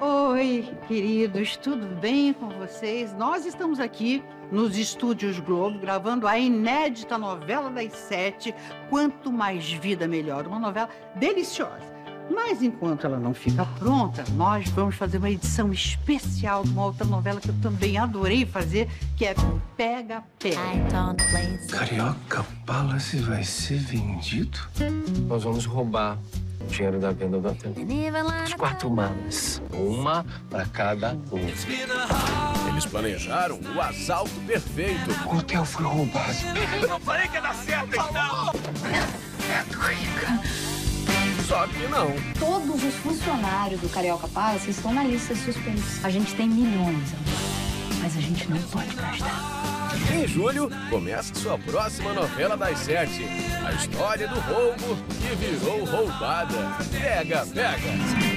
Oi, queridos, tudo bem com vocês? Nós estamos aqui nos Estúdios Globo gravando a inédita novela das 7, Quanto Mais Vida Melhor, uma novela deliciosa. Mas enquanto ela não fica pronta, nós vamos fazer uma edição especial de uma outra novela que eu também adorei fazer, que é Pega Pega. Carioca Palace vai ser vendido? Nós vamos roubar o dinheiro da venda do hotel. As 4 malas, uma para cada um. Eles planejaram o assalto perfeito. O hotel foi roubado. Eu não falei que ia dar certo, então! É rica. Só que não. Todos os funcionários do Carioca Palace estão na lista de suspeitos. A gente tem milhões, mas a gente não pode gastar. Em julho, começa sua próxima novela das 7. A história do roubo que virou roubada. Pega, pega.